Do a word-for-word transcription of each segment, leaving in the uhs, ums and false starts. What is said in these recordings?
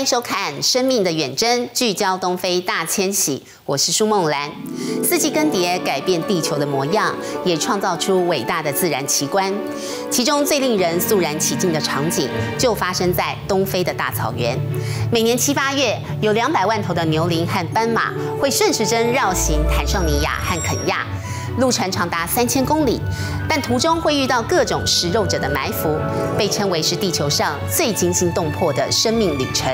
迎收看《生命的远征》，聚焦东非大迁徙。我是舒梦兰。四季更迭改变地球的模样，也创造出伟大的自然奇观。其中最令人肃然起敬的场景，就发生在东非的大草原。每年七八月，有两百万头的牛羚和斑马会顺时针绕行坦尚尼亚和肯亚。 路程长达三千公里，但途中会遇到各种食肉者的埋伏，被称为是地球上最惊心动魄的生命旅程。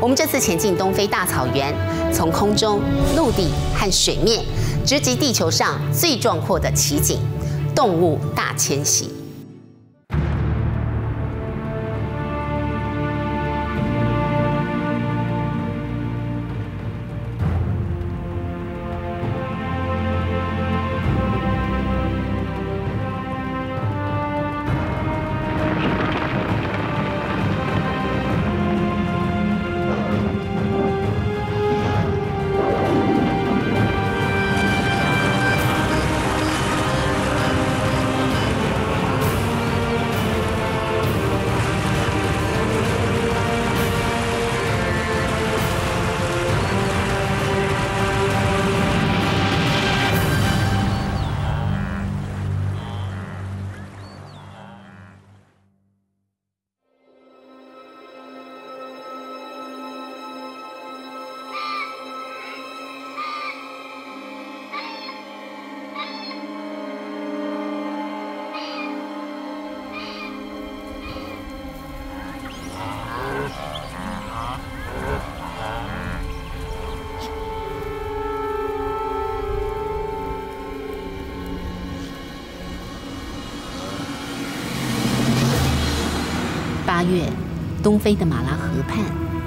我们这次前进东非大草原，从空中、陆地和水面，直击地球上最壮阔的奇景——动物大迁徙。 八月，东非的马拉河畔，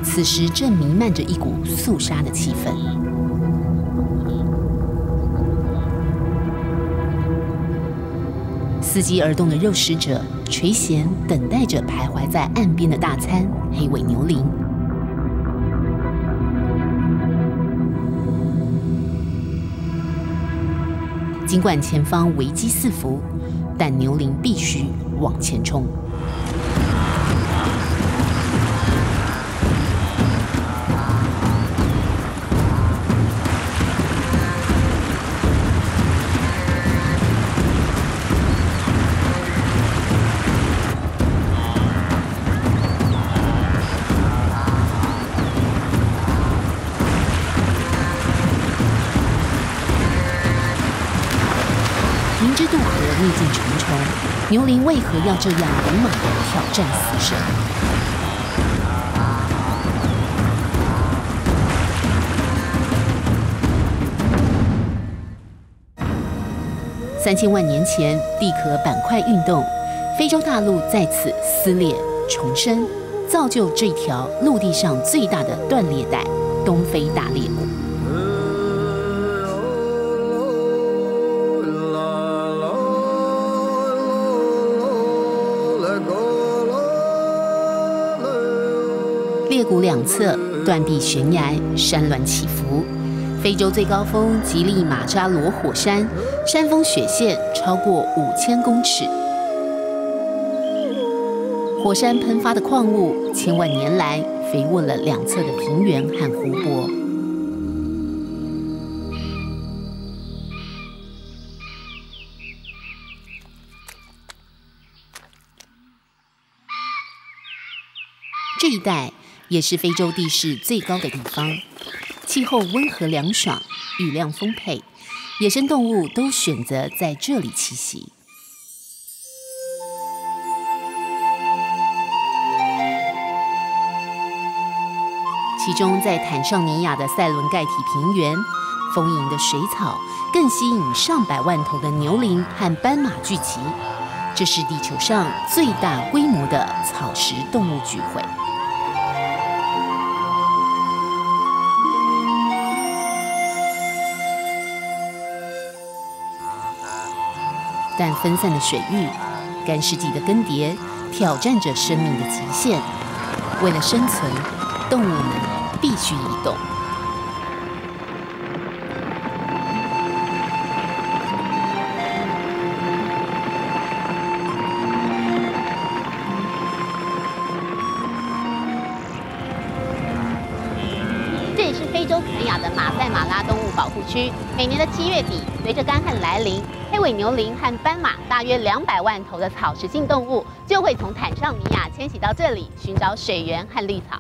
此时正弥漫着一股肃杀的气氛。伺机而动的肉食者垂涎等待着徘徊在岸边的大餐——黑尾牛羚。尽管前方危机四伏，但牛羚必须往前冲。 牛羚为何要这样鲁莽地挑战死神？三千万年前，地壳板块运动，非洲大陆在此撕裂重生，造就这条陆地上最大的断裂带——东非大裂谷。 裂谷两侧断壁悬崖，山峦起伏。非洲最高峰吉力马扎罗火山，山峰雪线超过五千公尺。火山喷发的矿物，千万年来肥沃了两侧的平原和湖泊。这一带 也是非洲地势最高的地方，气候温和凉爽，雨量丰沛，野生动物都选择在这里栖息。其中，在坦尚尼亚的塞伦盖体平原，丰盈的水草更吸引上百万头的牛羚和斑马聚集，这是地球上最大规模的草食动物聚会。 但分散的水域、干湿地的更迭，挑战着生命的极限。为了生存，动物们必须移动。区，每年的七月底，随着干旱来临，黑尾牛羚和斑马大约两百万头的草食性动物就会从坦尚尼亚迁徙到这里，寻找水源和绿草。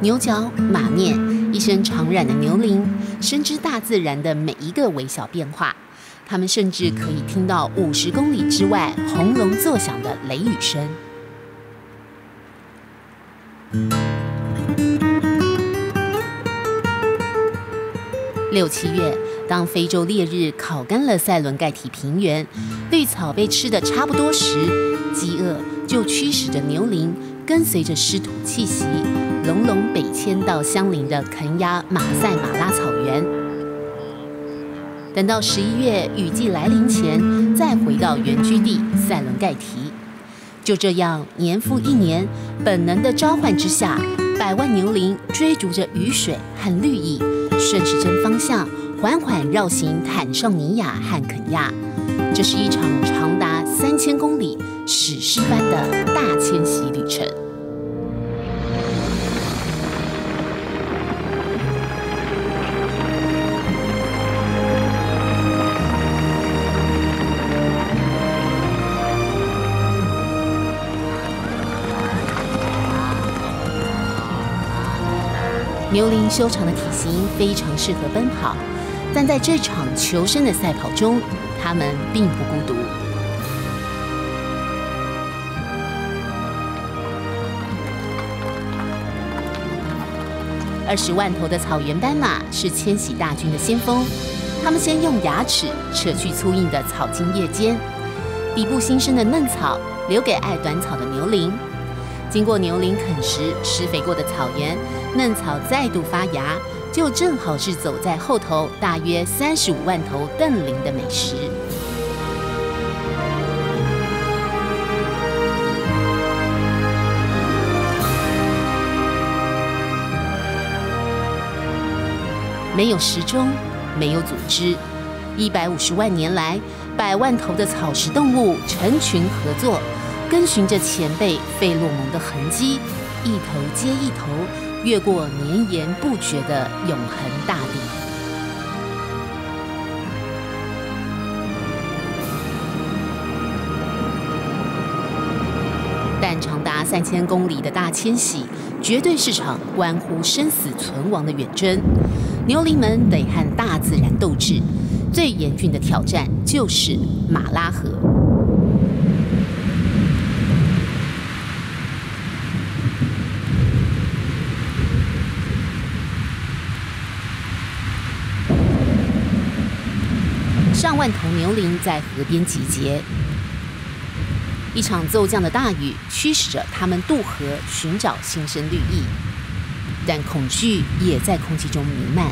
牛角、马面，一身常染的牛羚，深知大自然的每一个微小变化。它们甚至可以听到五十公里之外轰隆作响的雷雨声。六七月，当非洲烈日烤干了塞伦盖体平原，绿草被吃得差不多时，饥饿就驱使着牛羚跟随着湿土气息。 隆隆北迁到相邻的肯亚马赛马拉草原，等到十一月雨季来临前，再回到原居地塞伦盖提。就这样，年复一年，本能的召唤之下，百万牛羚追逐着雨水和绿意，顺时针方向缓缓绕行坦尚尼亚和肯亚。这是一场长达三千公里、史诗般的大迁徙旅程。 牛羚修长的体型非常适合奔跑，但在这场求生的赛跑中，它们并不孤独。二十万头的草原斑马是迁徙大军的先锋，它们先用牙齿扯去粗硬的草茎叶尖，底部新生的嫩草留给爱短草的牛羚。 经过牛羚啃食施肥过的草原，嫩草再度发芽，就正好是走在后头大约三十五万头邓羚的美食。没有时钟，没有组织，一百五十万年来，百万头的草食动物成群合作。 跟循着前辈费洛蒙的痕迹，一头接一头，越过绵延不绝的永恒大地。但长达三千公里的大迁徙，绝对是场关乎生死存亡的远征。牛羚们得和大自然斗智，最严峻的挑战就是马拉河。 上万头牛羚在河边集结，一场骤降的大雨驱使着它们渡河寻找新生绿意，但恐惧也在空气中弥漫。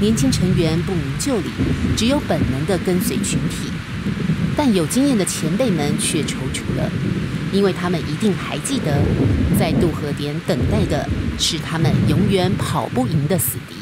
年轻成员不明就里，只有本能地跟随群体，但有经验的前辈们却踌躇了。 因为他们一定还记得，在渡河点等待的是他们永远跑不赢的死敌。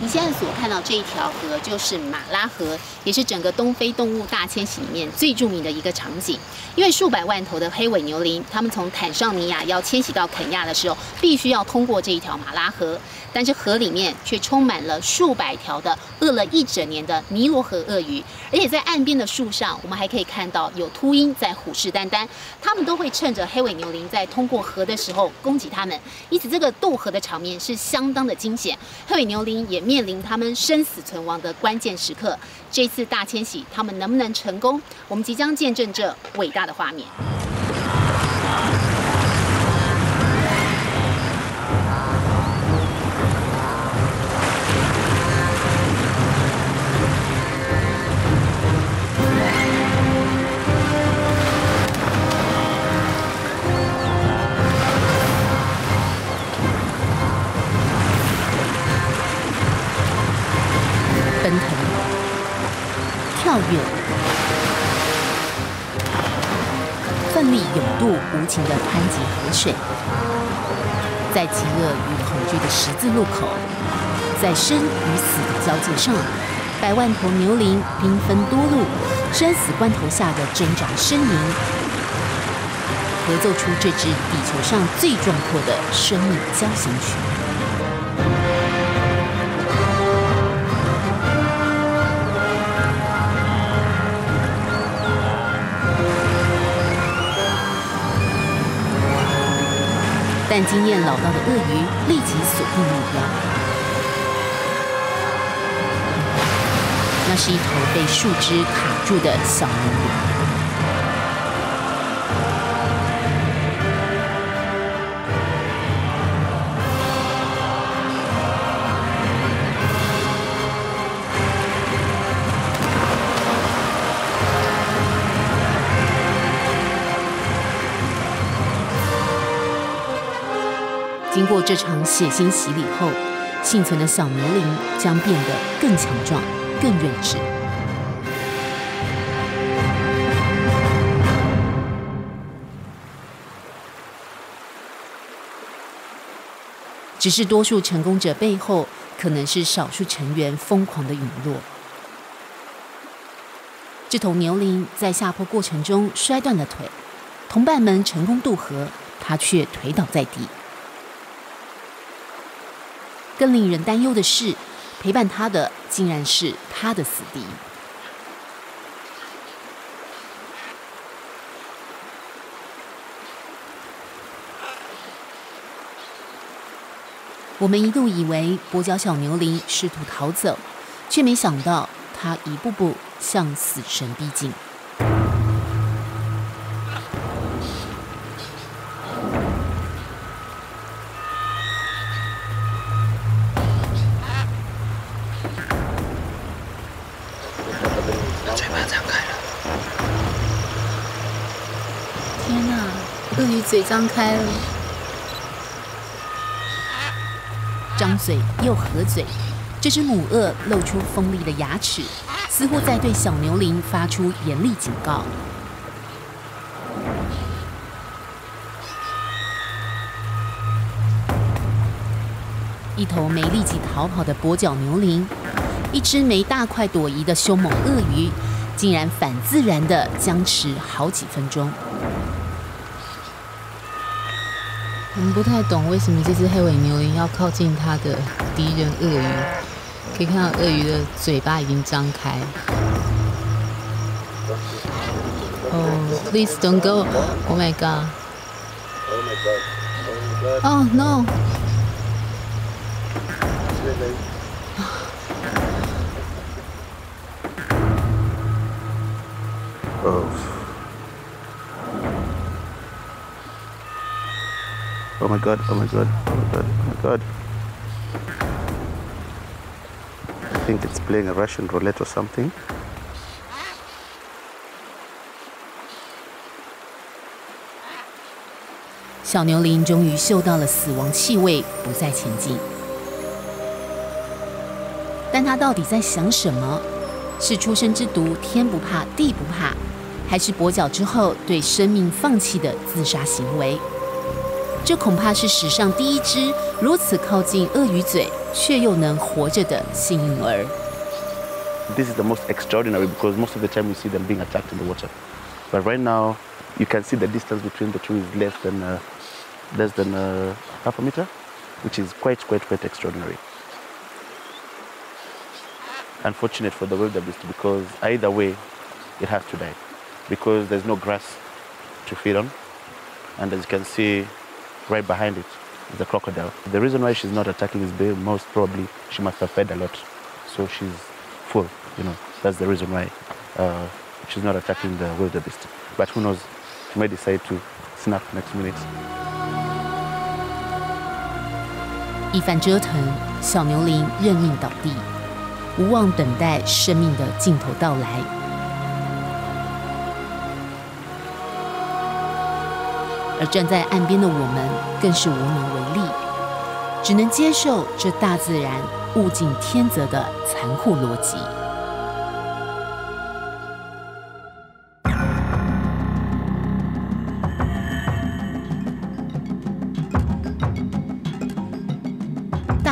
你现在所看到这一条河就是马拉河，也是整个东非动物大迁徙里面最著名的一个场景。因为数百万头的黑尾牛羚，它们从坦尚尼亚要迁徙到肯亚的时候，必须要通过这一条马拉河，但是河里面却充满了数百条的饿了一整年的尼罗河鳄鱼，而且在岸边的树上，我们还可以看到有秃鹰在虎视眈眈，它们都会趁着黑尾牛羚在通过河的时候攻击它们，因此这个渡河的场面是相当的惊险。黑尾牛羚也面 面临他们生死存亡的关键时刻，这次大迁徙，他们能不能成功？我们即将见证这伟大的画面。奋力涌渡无情的湍急河水，在极恶与恐惧的十字路口，在生与死的交界上，百万头牛羚兵分多路，生死关头下的挣扎呻吟，合奏出这支地球上最壮阔的生命交响曲。 但经验老道的鳄鱼立即锁定目标，那是一头被树枝卡住的小牛羚。 经过这场血腥洗礼后，幸存的小牛羚将变得更强壮、更睿智。只是多数成功者背后，可能是少数成员疯狂的陨落。这头牛羚在下坡过程中摔断了腿，同伴们成功渡河，它却颓倒在地。 更令人担忧的是，陪伴他的竟然是他的死敌。我们一度以为跛脚小牛羚试图逃走，却没想到它一步步向死神逼近。 嘴张开了，张嘴又合嘴，这只母鳄露出锋利的牙齿，似乎在对小牛羚发出严厉警告。一头没立即逃跑的跛脚牛羚，一只没大快朵颐的凶猛鳄鱼，竟然反自然地僵持好几分钟。 我们不太懂为什么这只黑尾牛羚要靠近它的敌人鳄鱼，可以看到鳄鱼的嘴巴已经张开。Oh, please don't go! Oh my god! Oh no! Oh my god! Oh my god! Oh my god! Oh my god! I think it's playing a Russian roulette or something. 小牛羚终于嗅到了死亡气味，不再前进。但它到底在想什么？是出生之毒，天不怕地不怕，还是跛脚之后对生命放弃的自杀行为？ 这恐怕是史上第一只如此靠近鳄鱼嘴却又能活着的幸运儿。This is the most extraordinary because most of the time we see them being attacked in the water, but right now you can see the distance between the two is less than uh, less than uh, half a meter, which is quite quite quite extraordinary. Unfortunate for the wildebeest because either way it has to die because there's no grass to feed on, and as you can see. Right behind it is a crocodile. The reason why she's not attacking is because most probably she must have fed a lot, so she's full. You know, that's the reason why uh, she's not attacking the wildebeest. But who knows? She may decide to snap next minute. 一番折腾，小牛羚认命倒地，无望等待生命的尽头到来。 而站在岸边的我们更是无能为力，只能接受这大自然物竞天择的残酷逻辑。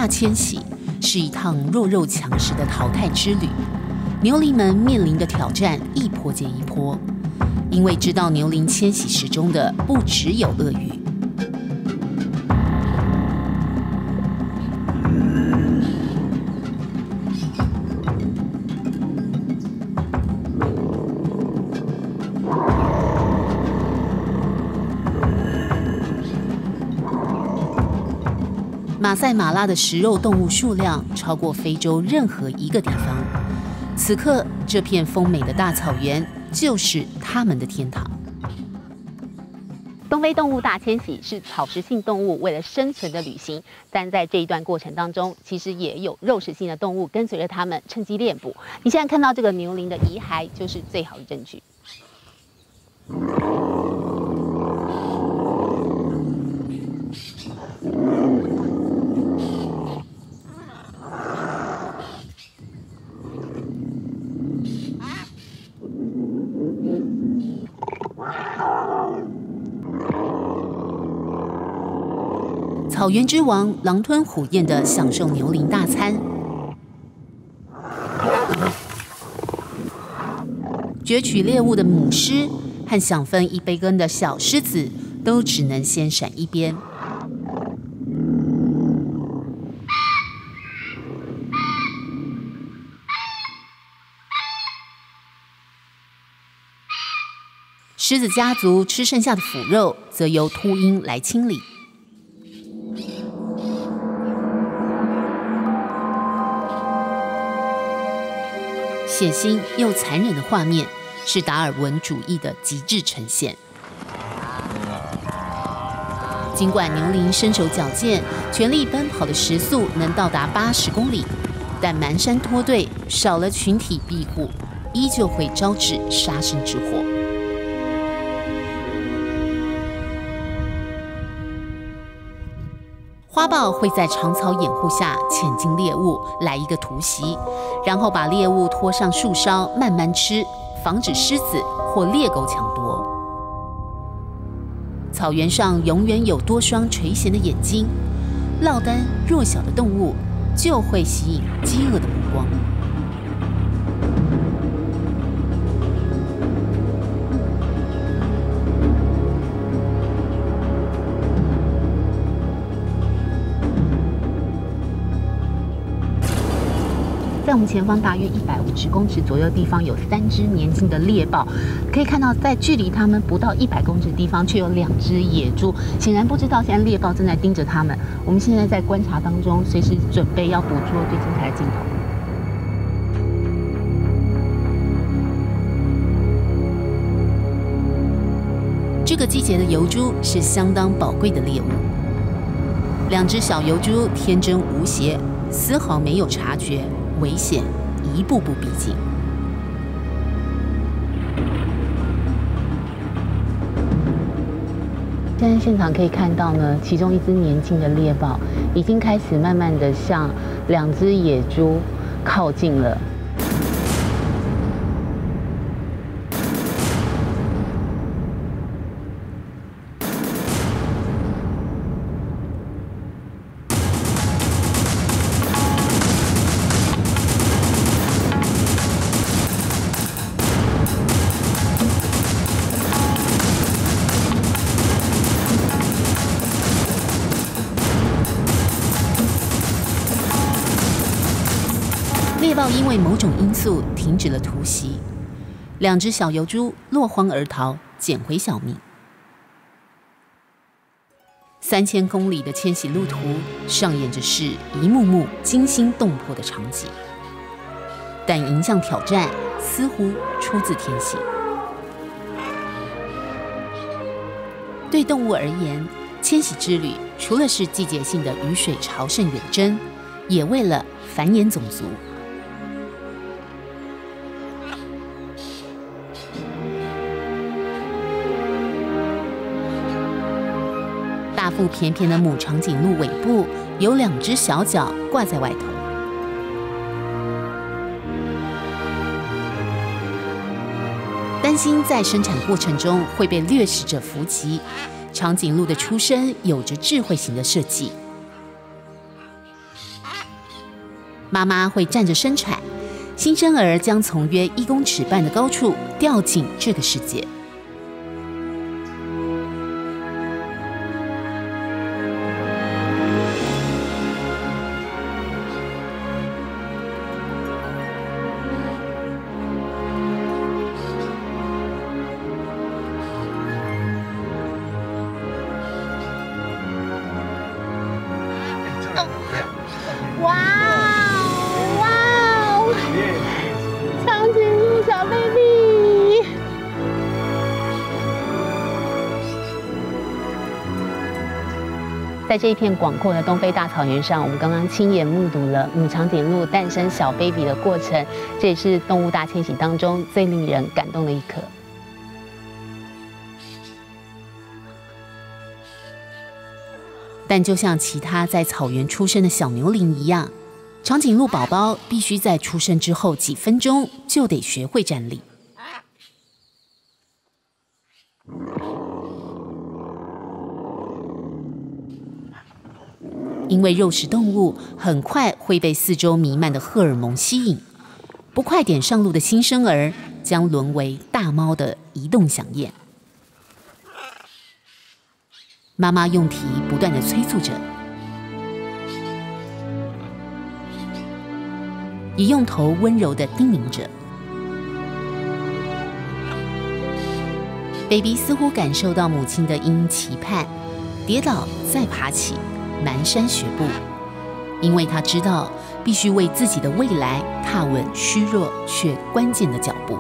大迁徙是一趟弱肉强食的淘汰之旅，牛羚们面临的挑战一波接一波。因为知道牛羚迁徙时钟的不只有鳄鱼。 马赛马拉的食肉动物数量超过非洲任何一个地方。此刻，这片丰美的大草原就是它们的天堂。东非动物大迁徙是草食性动物为了生存的旅行，但在这一段过程当中，其实也有肉食性的动物跟随着它们趁机猎捕。你现在看到这个牛羚的遗骸，就是最好的证据。 草原之王狼吞虎咽地享受牛羚大餐，攫取猎物的母狮和想分一杯羹的小狮子都只能先闪一边。狮子家族吃剩下的腐肉，则由秃鹰来清理。 血腥又残忍的画面，是达尔文主义的极致呈现。尽管牛羚身手矫健，全力奔跑的时速能到达八十公里，但蹒跚脱队，少了群体庇护，依旧会招致杀身之祸。花豹会在长草掩护下潜进猎物，来一个突袭。 然后把猎物拖上树梢，慢慢吃，防止狮子或猎狗抢夺。草原上永远有多双垂涎的眼睛，落单弱小的动物就会吸引饥饿的目光。在我们前方大约一百五十公尺左右的地方，有三只年轻的猎豹。可以看到，在距离它们不到一百公尺的地方，却有两只野猪。显然不知道现在猎豹正在盯着它们。我们现在在观察当中，随时准备要捕捉最精彩的镜头。 这个季节的疣猪是相当宝贵的猎物。两只小疣猪天真无邪，丝毫没有察觉。 危险一步步逼近，现在现场可以看到呢，其中一只年轻的猎豹已经开始慢慢的向两只野猪靠近了。 因为某种因素停止了突袭，两只小疣猪落荒而逃，捡回小命。三千公里的迁徙路途上演着是一幕幕惊心动魄的场景，但迎向挑战似乎出自天性。对动物而言，迁徙之旅除了是季节性的雨水朝圣远征，也为了繁衍种族。 不偏偏的母长颈鹿尾部有两只小脚挂在外头，担心在生产过程中会被掠食者伏击，长颈鹿的出身有着智慧型的设计。妈妈会站着生产，新生儿将从约一公尺半的高处掉进这个世界。在这一片广阔的东非大草原上，我们刚刚亲眼目睹了母长颈鹿诞生小 baby 的过程，这也是动物大迁徙当中最令人感动的一刻。但就像其他在草原出生的小牛羚一样，长颈鹿宝宝必须在出生之后几分钟就得学会站立。 因为肉食动物很快会被四周弥漫的荷尔蒙吸引，不快点上路的新生儿将沦为大猫的移动飨宴。妈妈用蹄不断地催促着，也用头温柔地叮咛着。baby 似乎感受到母亲的殷殷期盼，跌倒再爬起。 蹒跚学步，因为他知道必须为自己的未来踏稳虚弱却关键的脚步。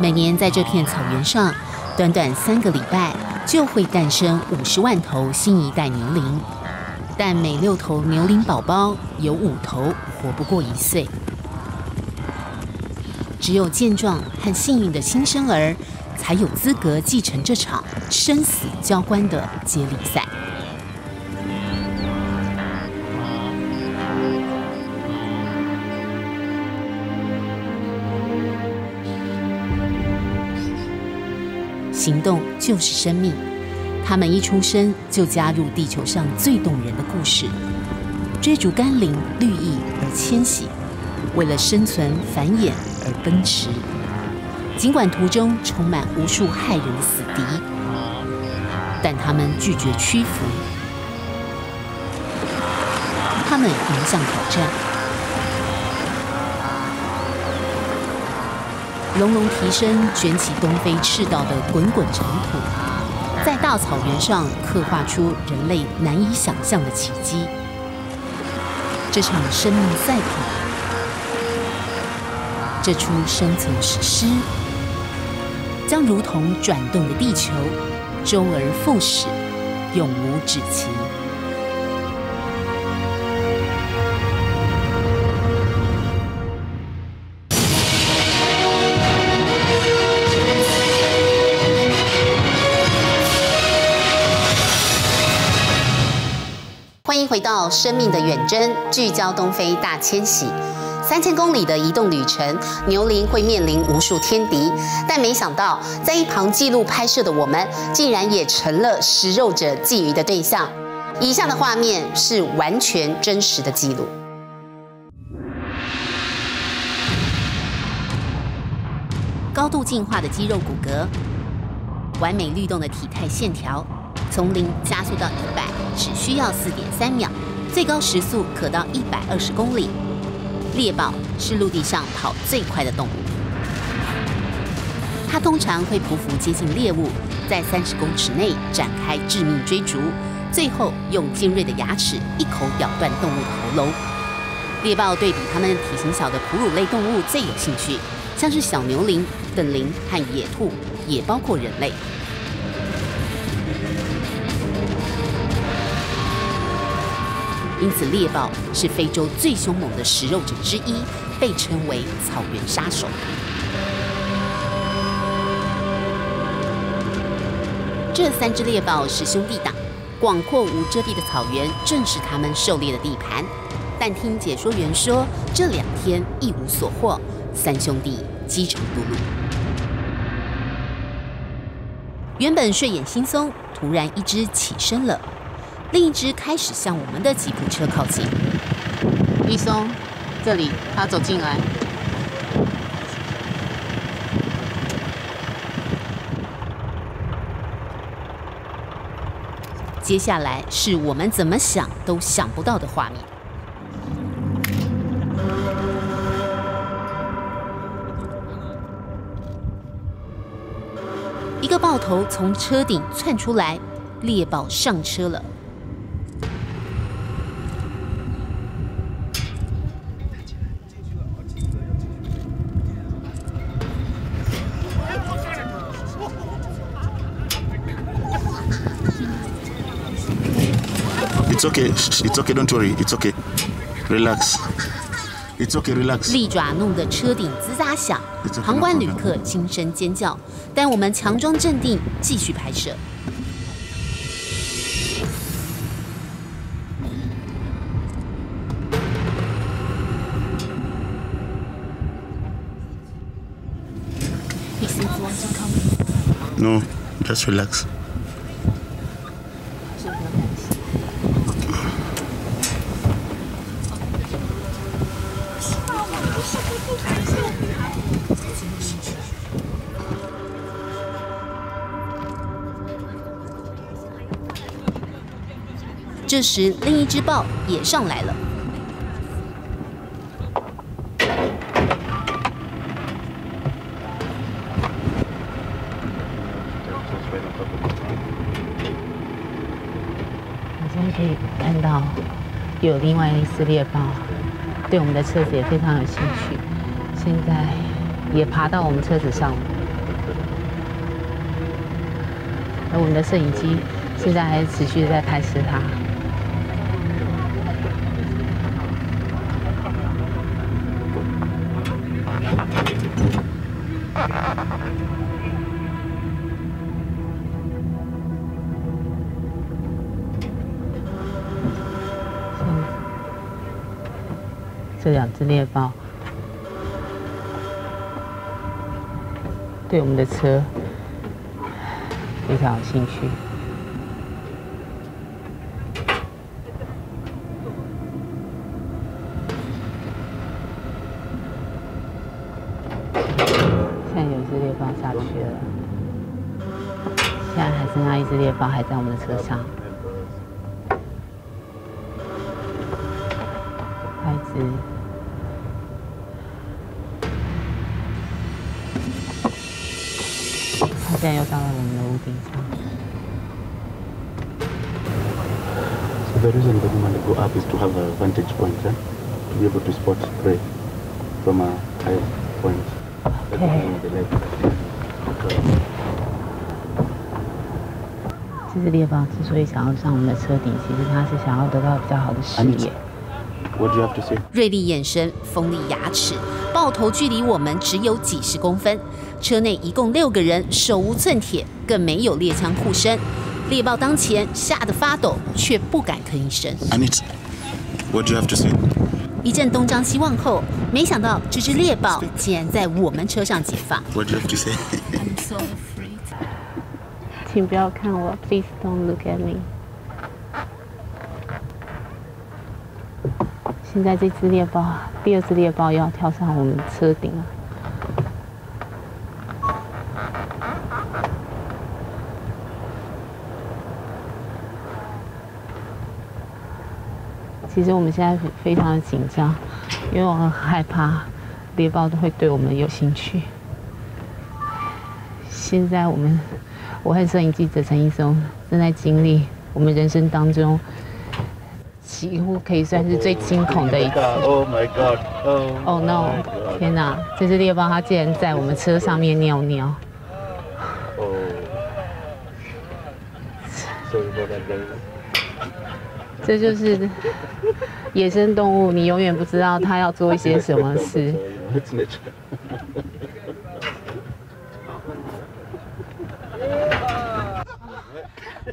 每年在这片草原上，短短三个礼拜就会诞生五十万头新一代牛羚，但每六头牛羚宝宝有五头活不过一岁。只有健壮和幸运的新生儿，才有资格继承这场生死交关的接力赛。 行动就是生命，他们一出生就加入地球上最动人的故事，追逐甘霖、绿意而迁徙，为了生存繁衍而奔驰。尽管途中充满无数害人的死敌，但他们拒绝屈服，他们迎向挑战。隆隆蹄声卷起东非赤道的滚滚尘土，在大草原上刻画出人类难以想象的奇迹。这场生命赛跑，这出生存史诗，将如同转动的地球，周而复始，永无止期。 欢迎回到《生命的远征》，聚焦东非大迁徙。三千公里的移动旅程，牛羚会面临无数天敌，但没想到在一旁记录拍摄的我们，竟然也成了食肉者觊觎的对象。以下的画面是完全真实的记录。 高度进化的肌肉骨骼，完美律动的体态线条，从零加速到一百只需要 四点三 秒，最高时速可到一百二十公里。猎豹是陆地上跑最快的动物，它通常会匍匐接近猎物，在三十公尺内展开致命追逐，最后用尖锐的牙齿一口咬断动物的喉咙。猎豹对比它们体型小的哺乳类动物最有兴趣。 像是小牛羚、等羚和野兔，也包括人类。因此猎豹是非洲最凶猛的食肉者之一，被称为草原杀手。 这三只猎豹是兄弟党，广阔无遮蔽的草原正是他们狩猎的地盘。但听解说员说，这两天一无所获，三兄弟饥肠辘辘。原本睡眼惺忪，突然一只起身了，另一只开始向我们的吉普车靠近。一松，这里，他走进来。 接下来是我们怎么想都想不到的画面。一个豹头从车顶窜出来，猎豹上车了。It's okay, it's okay, don't worry, it's okay, relax, it's okay, relax. 利爪弄得车顶吱喳响，旁观旅客惊声尖叫，但我们强装镇定，继续拍摄。No, just relax. 这时，另一只豹也上来了。我们可以看到，有另外一只猎豹对我们的车子也非常有兴趣，现在也爬到我们车子上了。而我们的摄影机现在还持续在拍摄它。 这两只猎豹对我们的车非常有兴趣。现在有一只猎豹下去了，现在还剩下一只猎豹还在我们的车上。 他现在又到了我们的屋顶上。So the reason that we want to go up is to have a vantage point, eh? To be able to spot prey from a high point. Okay. 这只猎豹之所以想要上我们的车顶，其实它是想要得到比较好的视野。 What do you have to say? 锐利眼神，锋利牙齿，豹头距离我们只有几十公分。车内一共六个人，手无寸铁，更没有猎枪护身。猎豹当前，吓得发抖，却不敢吭一声。Anit, what do you have to say? 一阵东张西望后，没想到这只猎豹竟然在我们车上解放。What do you have to say? I'm so afraid. 请不要看我 ，Please don't look at me. 现在这只猎豹，第二只猎豹要跳上我们车顶了。其实我们现在非常的紧张，因为我很害怕猎豹都会对我们有兴趣。现在我们，我和摄影记者陈一松正在经历我们人生当中。 几乎可以算是最惊恐的一次。Oh my god! Oh no! 天哪！这只猎豹它竟然在我们车上面尿尿。这就是野生动物，你永远不知道它要做一些什么事。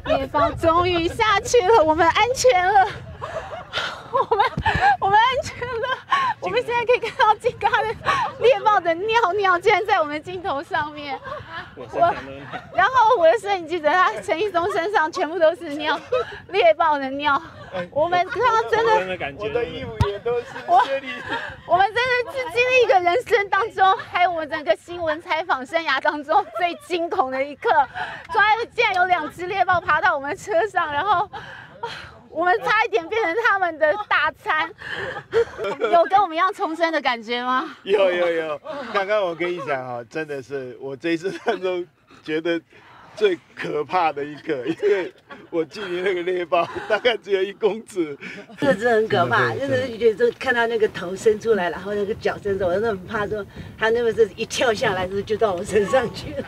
猎豹终于下去了，我们安全了，我们我们安全了。我们现在可以看到金刚的猎豹的尿尿，竟然在我们镜头上面。我，然后我的摄影记者他陈一松身上全部都是尿，猎豹的尿。我们看到真的，我的衣服也都是血淋。我们真的是经历一个人生当中，还有我整个新闻采访生涯当中最惊恐的一刻。抓竟然有两只猎豹爬到我们车上，然后我们差一点变成他们的大餐。有跟我们一样重生的感觉吗？有有有。刚刚我跟你讲啊，真的是我这一次当中觉得最可怕的一个，因为我距离那个猎豹大概只有一公尺，这个真的很可怕。就是觉得看到那个头伸出来，然后那个脚伸出来，我真的很怕说它那个是一跳下来，就到我身上去了。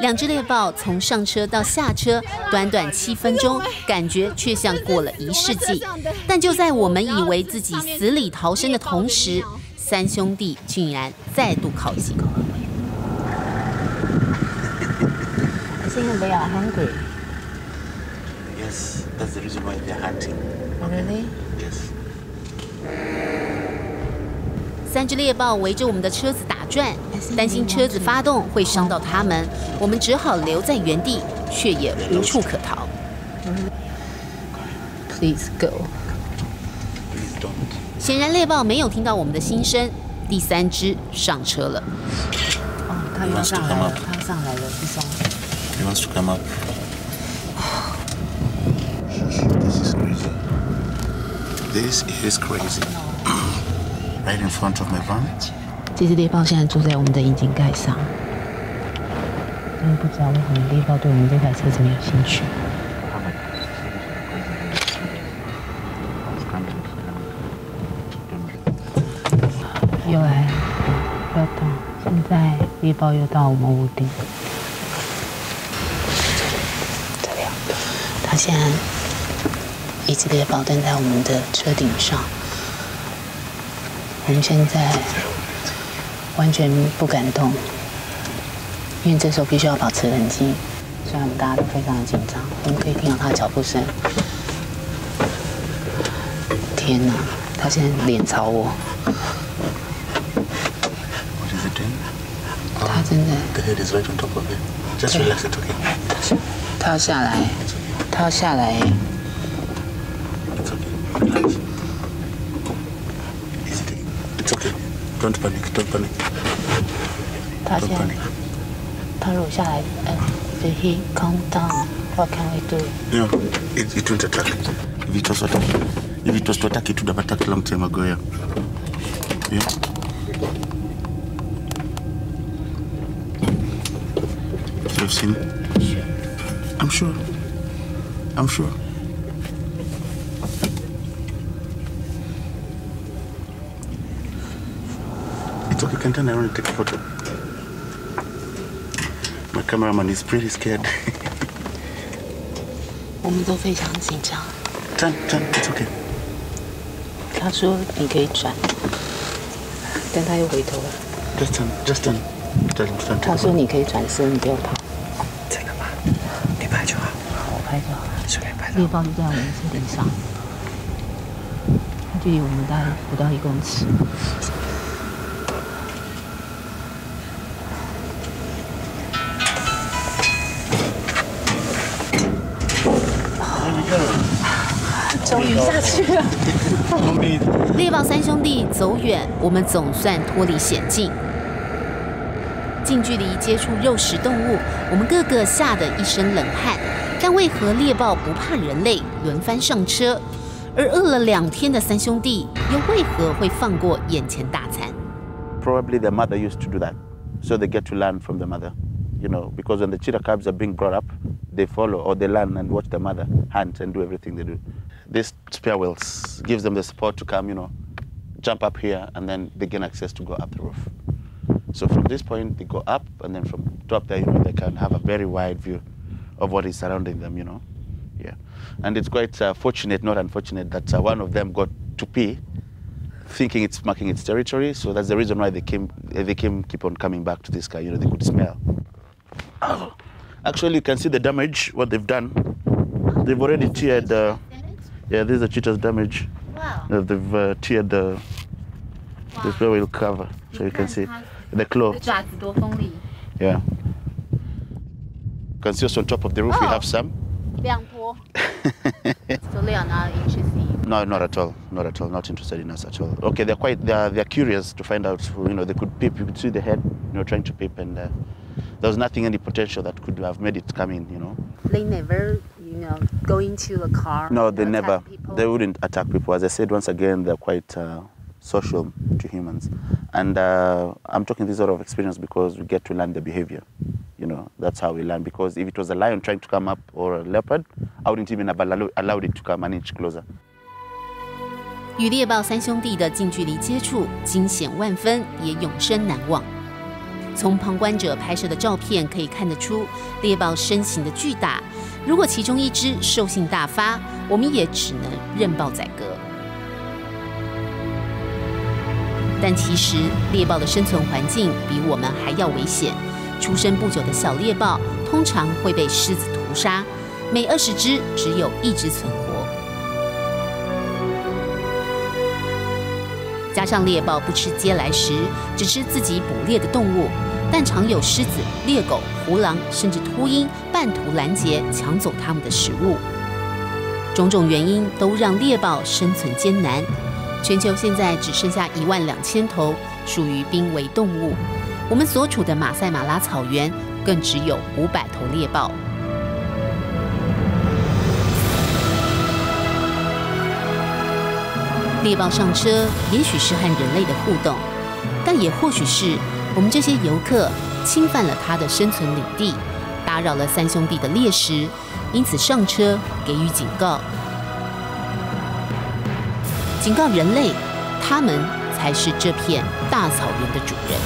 两只猎豹从上车到下车，短短七分钟，感觉却像过了一世纪。但就在我们以为自己死里逃生的同时，三兄弟竟然再度靠近。I think they are hungry. Yes, that's the reason why they are hunting. Really? Yes. 三只猎豹围着我们的车子打转，担心车子发动会伤到它们，我们只好留在原地，却也无处可逃。Please go. Please don't. 显然猎豹没有听到我们的心声，第三只上车了。哦，它要上来了，它上来了，不上来了。He wants to come up. This is crazy. This is crazy. Right in front of my vomit. 这只猎豹现在住在我们的引擎盖上。真的不知道为什么猎豹对我们这台车子没有兴趣。又来，不要动。现在猎豹又到我们屋顶。现在，一只猎豹蹲在我们的车顶上，我们现在完全不敢动，因为这时候必须要保持冷静。虽然我们大家都非常的紧张，我们可以听到它的脚步声。天哪，它现在脸朝我。它真的。对。它要下来。他要下来。他现在，他如果下来，嗯 ，If he calm down, what can we do? No, it it won't attack. If it was to attack, if it was to attack, it would have attacked long time ago. Yeah. Yeah. You've seen? I'm sure. I'm sure. 我们都非常紧张。转转 ，It's okay. 他说你可以转，但他又回头了。Just turn, just turn, just turn. 他说你可以转身，你不要跑。真的吗？你拍就好。我拍就好。猎豹就在我们车顶上，它距离我们大概不到一公尺。终于下去了。猎豹三兄弟走远，我们总算脱离险境。近距离接触肉食动物，我们个个吓得一身冷汗。但为何猎豹不怕人类轮番上车，而饿了两天的三兄弟又为何会放过眼前大餐 ？Probably their mother used to do that, so they get to learn from the mother, you know, because when the cheetah cubs are being brought up, they follow or they learn and watch the mother hunt and do everything they do. This spear wheels gives them the support to come, you know, jump up here and then they gain access to go up the roof. So from this point they go up and then from top there, you know, they can have a very wide view of what is surrounding them, you know, yeah. And it's quite uh, fortunate, not unfortunate, that uh, one of them got to pee, thinking it's marking its territory. So that's the reason why they came. They came, keep on coming back to this guy. You know, they could smell. Oh, actually, you can see the damage what they've done. They've already teared. Uh, yeah, this is a cheetah's damage. Wow. Uh, they've uh, teared the. Wow. This where we'll cover, so you can see the claw. Yeah. You can see also on top of the roof. Oh. We have some. So they are not interested. No, not at all. Not at all. Not interested in us at all. Okay, they're quite. They're they're curious to find out. Who, you know, they could peep. You could see the head. You know, trying to peep, and uh, there was nothing any potential that could have made it come in. You know. They never, you know, go into a car. No, they never. People. They wouldn't attack people. As I said once again, they're quite uh, social to humans, and uh, I'm talking this sort of experience because we get to learn the behavior. You know, that's how we learn. Because if it was a lion trying to come up or a leopard, I wouldn't even have allowed it to come an inch closer. 与猎豹三兄弟的近距离接触，惊险万分，也永生难忘。从旁观者拍摄的照片可以看得出，猎豹身形的巨大。如果其中一只兽性大发，我们也只能任豹宰割。但其实，猎豹的生存环境比我们还要危险。出生不久的小猎豹通常会被狮子屠杀，每二十只只有一只存活。 加上猎豹不吃嗟来食，只吃自己捕猎的动物，但常有狮子、猎狗、胡狼甚至秃鹰半途拦截，抢走它们的食物。种种原因都让猎豹生存艰难。全球现在只剩下一万两千头，属于濒危动物。我们所处的马赛马拉草原更只有五百头猎豹。 猎豹上车，也许是和人类的互动，但也或许是我们这些游客侵犯了它的生存领地，打扰了三兄弟的猎食，因此上车给予警告，警告人类，他们才是这片大草原的主人。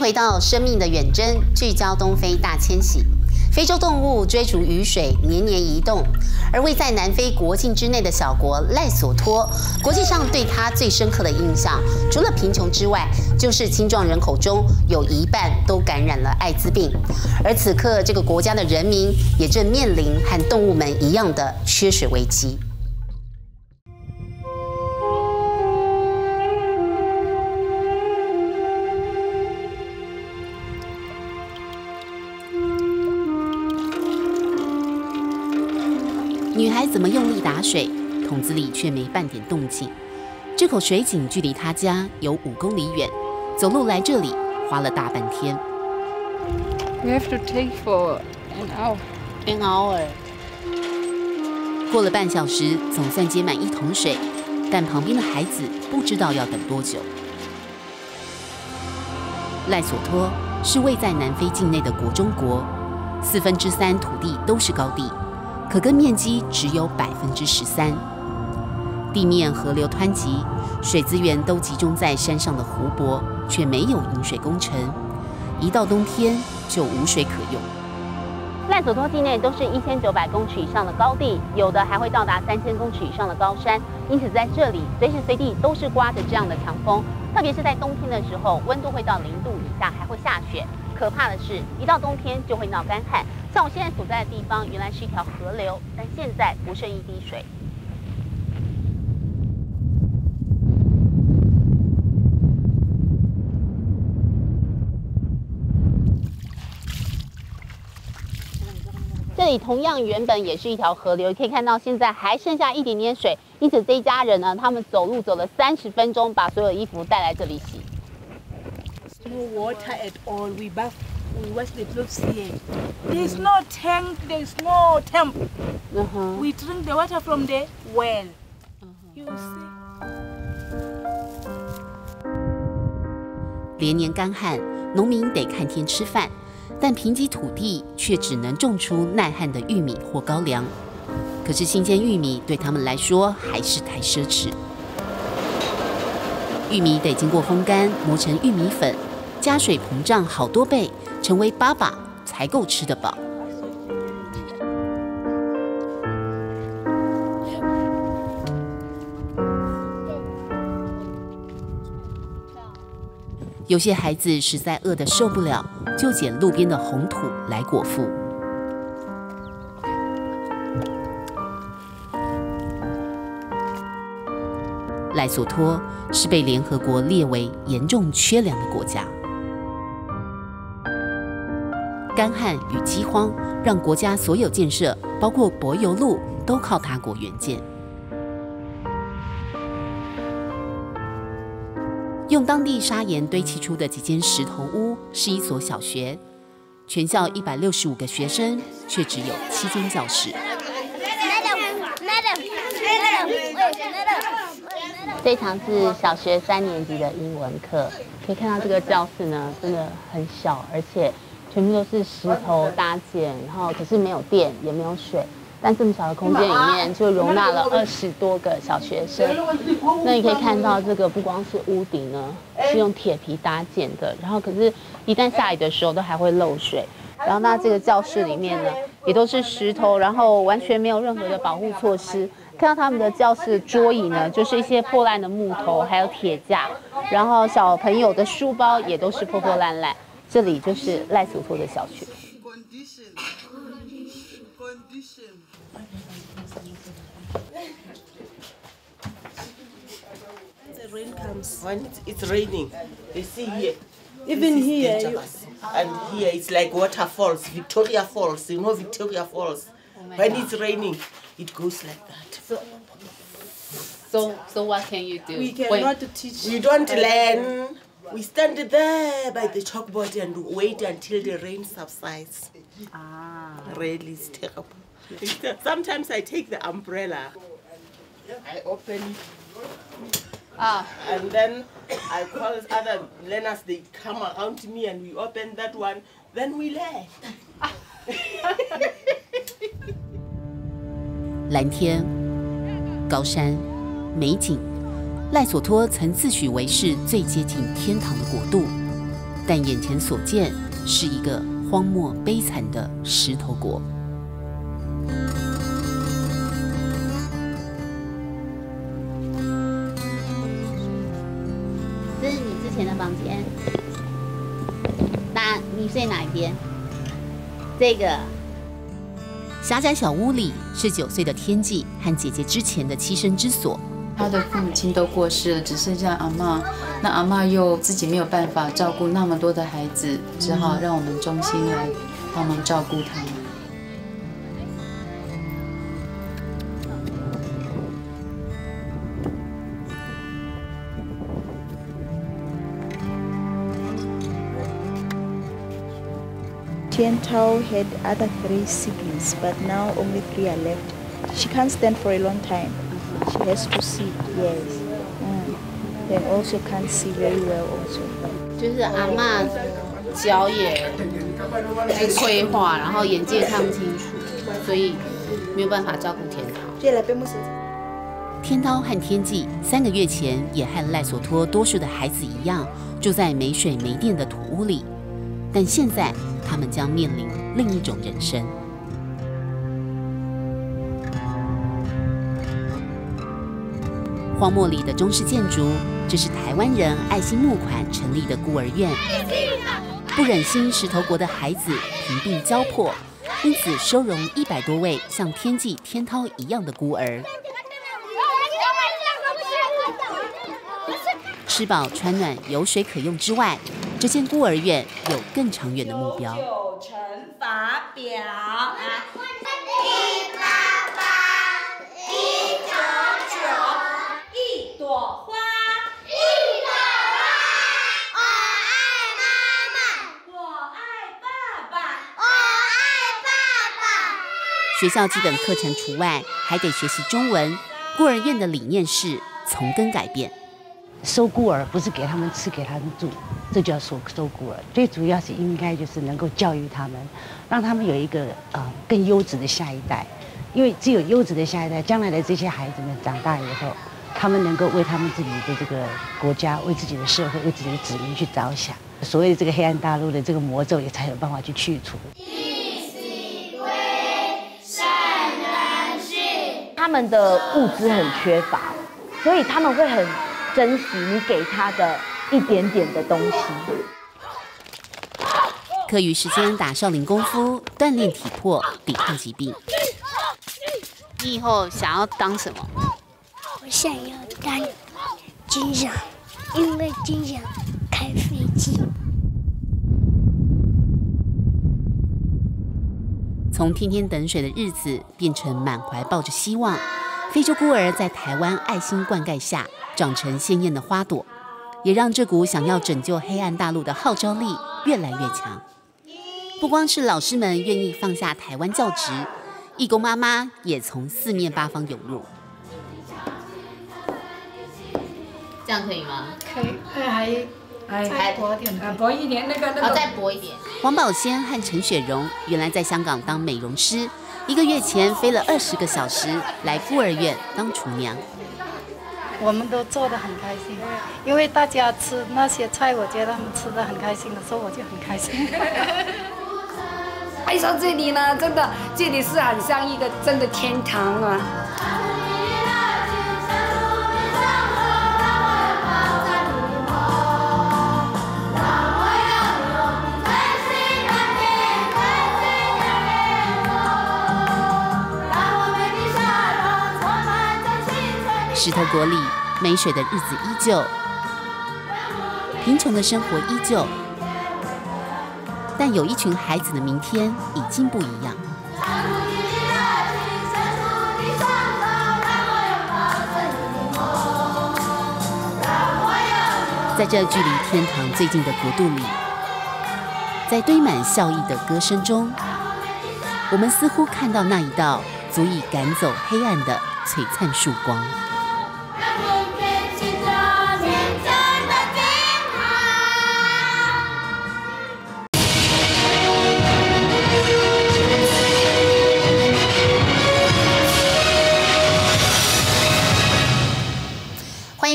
回到生命的远征，聚焦东非大迁徙。非洲动物追逐雨水，年年移动。而位在南非国境之内的小国赖索托，国际上对它最深刻的印象，除了贫穷之外，就是青壮人口中有一半都感染了艾滋病。而此刻，这个国家的人民也正面临和动物们一样的缺水危机。 女孩怎么用力打水，桶子里却没半点动静。这口水井距离她家有五公里远，走路来这里花了大半天。We have to take for an hour. An hour. 过了半小时，总算接满一桶水，但旁边的孩子不知道要等多久。赖索托是位在南非境内的国中国，四分之三土地都是高地。 可耕面积只有百分之十三，地面河流湍急，水资源都集中在山上的湖泊，却没有引水工程。一到冬天就无水可用。赖索托境内都是一千九百公尺以上的高地，有的还会到达三千公尺以上的高山，因此在这里随时随地都是刮着这样的强风，特别是在冬天的时候，温度会到零度以下，还会下雪。 可怕的是，一到冬天就会闹干旱。像我现在所在的地方，原来是一条河流，但现在不剩一滴水。这里同样原本也是一条河流，可以看到现在还剩下一点点水，因此这一家人呢，他们走路走了三十分钟，把所有衣服带来这里洗。 No water at all. We bath. We wash the clothes here. There's no tank. There's no temp. Uh-huh. We drink the water from the well. Uh-huh. You see. 连年干旱，农民得看天吃饭，但贫瘠土地却只能种出耐旱的玉米或高粱。可是新鲜玉米对他们来说还是太奢侈。玉米得经过风干，磨成玉米粉，加水膨胀好多倍，成为粑粑才够吃得饱。 有些孩子实在饿得受不了，就捡路边的红土来果腹。赖索托是被联合国列为严重缺粮的国家。干旱与饥荒让国家所有建设，包括柏油路，都靠他国援建。 用当地砂岩堆砌出的几间石头屋是一所小学，全校一百六十五个学生，却只有七间教室。这堂是小学三年级的英文课，可以看到这个教室呢，真的很小，而且全部都是石头搭建，然后可是没有电，也没有水。 但这么小的空间里面，就容纳了二十多个小学生。那你可以看到，这个不光是屋顶呢，是用铁皮搭建的。然后，可是，一旦下雨的时候，都还会漏水。然后，那这个教室里面呢，也都是石头，然后完全没有任何的保护措施。看到他们的教室桌椅呢，就是一些破烂的木头，还有铁架。然后，小朋友的书包也都是破破烂烂。这里就是赖索托的小学。 Rain comes. When it's raining, you see here. Even here, you... and here it's like waterfalls, Victoria Falls. You know Victoria Falls. When it's raining, it goes like that. So, so, so what can you do? We cannot teach. We don't learn. We stand there by the chalkboard and wait until the rain subsides. Ah, rain is terrible. Sometimes I take the umbrella. I open it. Ah. And then I call other learners, they come around me and we open that one, then we learn. 蓝天、高山、美景，赖索托曾自诩为是最接近天堂的国度，但眼前所见是一个荒漠悲惨的石头国。 那你睡哪一边？这个狭窄小屋里是九岁的天际和姐姐之前的栖身之所。她的父母亲都过世了，只剩下阿嬷。那阿嬷又自己没有办法照顾那么多的孩子，只好让我们中心来帮忙照顾他们。 Tientao had other three siblings, but now only three are left. She can't stand for a long time. She has to sit, yes. Mm. Then also can't see very well also. 就是阿嬷脚也退化，然后眼睛也看不清楚，所以没有办法照顾天涛。天涛和天际三个月前也和赖索托多数的孩子一样，住在没水没电的土屋里，但现在。 他们将面临另一种人生。荒漠里的中式建筑，这是台湾人爱心募款成立的孤儿院。不忍心石头国的孩子贫病交迫，因此收容一百多位像天际、天涛一样的孤儿。吃饱穿暖，有水可用之外。 这间孤儿院有更长远的目标。九乘法表，来，一八八，一九九，一朵花，一朵花。我爱妈妈，我爱爸爸，我爱爸爸。学校基本课程除外，还得学习中文。孤儿院的理念是从根改变。收孤儿，不是给他们吃给他们住，这叫收收孤儿。最主要是应该就是能够教育他们，让他们有一个呃更优质的下一代，因为只有优质的下一代，将来的这些孩子们长大以后，他们能够为他们自己的这个国家、为自己的社会、为自己的子民去着想。所谓的这个黑暗大陆的这个魔咒，也才有办法去去除。 他们的物资很缺乏，所以他们会很珍惜你给他的一点点的东西。课余时间打少林功夫，锻炼体魄，抵抗疾病。你以后想要当什么？我想要当军人，因为军人开飞机。从天天等水的日子变成满怀抱着希望，非洲孤儿在台湾爱心灌溉下长成鲜艳的花朵，也让这股想要拯救黑暗大陆的号召力越来越强。不光是老师们愿意放下台湾教职，义工妈妈也从四面八方涌入。这样可以吗？可以，还还还薄一点，啊，薄一点那个那个，再薄一点。 王宝仙和陈雪荣原来在香港当美容师，一个月前飞了二十个小时来孤儿院当厨娘。我们都做得很开心，因为大家吃那些菜，我觉得他们吃得很开心的时候，我就很开心。爱上这里呢，真的，这里是很像一个真的天堂啊！石头国里，没水的日子依旧，贫穷的生活依旧，但有一群孩子的明天已经不一样。在这距离天堂最近的国度里，在堆满笑意的歌声中，我们似乎看到那一道足以赶走黑暗的璀璨曙光。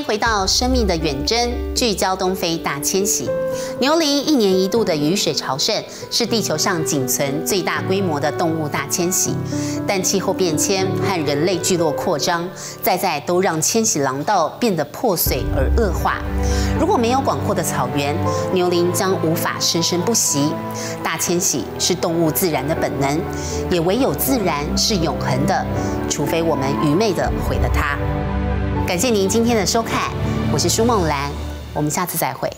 回到生命的远征，聚焦东非大迁徙。牛羚一年一度的雨水朝圣是地球上仅存最大规模的动物大迁徙，但气候变迁和人类聚落扩张，在在都让迁徙廊道变得破碎而恶化。如果没有广阔的草原，牛羚将无法生生不息。大迁徙是动物自然的本能，也唯有自然是永恒的，除非我们愚昧地毁了它。 感谢您今天的收看，我是舒梦兰，我们下次再会。